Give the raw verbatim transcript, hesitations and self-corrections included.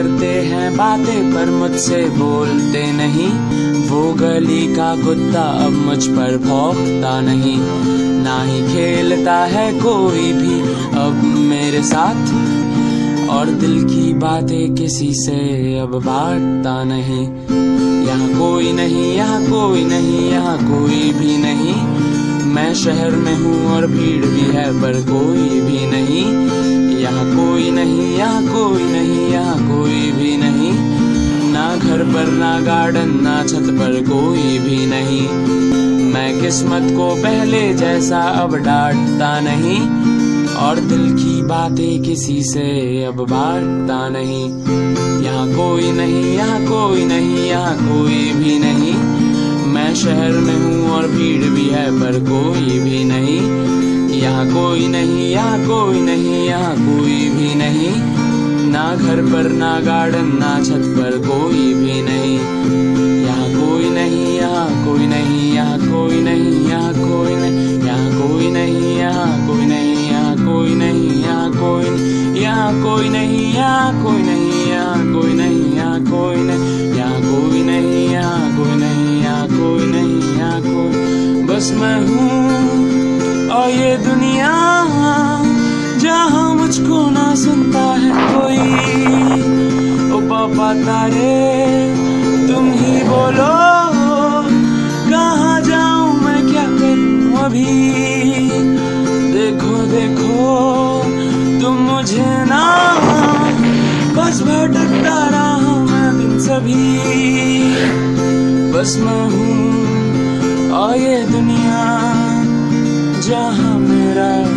करते हैं बातें पर मुझसे बोलते नहीं। वो गली का कुत्ता अब मुझ पर भौंकता नहीं, ना ही खेलता है कोई भी अब मेरे साथ, और दिल की बातें किसी से अब बांटता नहीं। यहाँ कोई नहीं, यहाँ कोई नहीं, यहाँ कोई भी नहीं। मैं शहर में हूँ और भीड़ भी है पर कोई भी नहीं। यहाँ कोई नहीं, यहाँ कोई नहीं, यहाँ कोई भी नहीं। ना घर पर, ना गार्डन, ना छत पर कोई भी नहीं। मैं किस्मत को पहले जैसा अब डांटता नहीं, और दिल की बातें किसी से अब बांटता नहीं। यहाँ कोई नहीं, यहाँ कोई नहीं, यहाँ कोई भी नहीं। मैं शहर में हूँ और भीड़ भी है पर कोई भी नहीं। यहाँ कोई नहीं, यहाँ कोई नहीं, यहाँ कोई भी नहीं। ना घर पर, ना गार्डन, ना छत पर कोई भी नहीं। यहाँ कोई नहीं, यहाँ कोई नहीं, यहाँ कोई नहीं, यहाँ कोई नहीं, यहाँ कोई नहीं, यहाँ कोई नहीं, यहाँ कोई नहीं, यहाँ कोई नहीं, यहाँ कोई नहीं, यहाँ कोई नहीं, यहाँ कोई नहीं, यहाँ कोई नहीं, यहाँ कोई नहीं, यहाँ कोई नहीं, कोई नहीं, यहाँ कोई। बस मैं हूँ और ये दुनिया जहाँ मुझको ना सुनता है कोई। ओ पापा तारे तुम ही बोलो, कहाँ जाऊँ मैं, क्या करूँ अभी। देखो देखो तुम मुझे ना, बस भटकता रहा हूँ मैं दिन सभी। बस मैं हूँ और ये दुनिया जहाँ मेरा